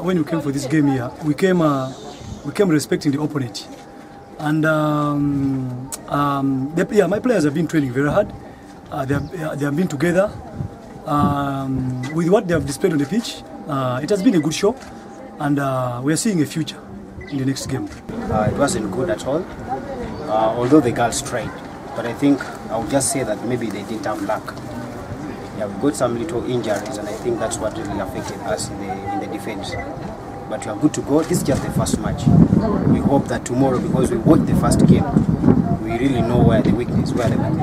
When we came for this game here, we came respecting the opponent, and my players have been training very hard. They have been together. With what they have displayed on the pitch, it has been a good show, and we are seeing a future in the next game. It wasn't good at all, although the girls tried. But I think I would just say that maybe they didn't have luck. Yeah, we've got some little injuries, and I think that's what really affected us in the defense. But we are good to go. This is just the first match. We hope that tomorrow, because we watched the first game, we really know where the weakness is.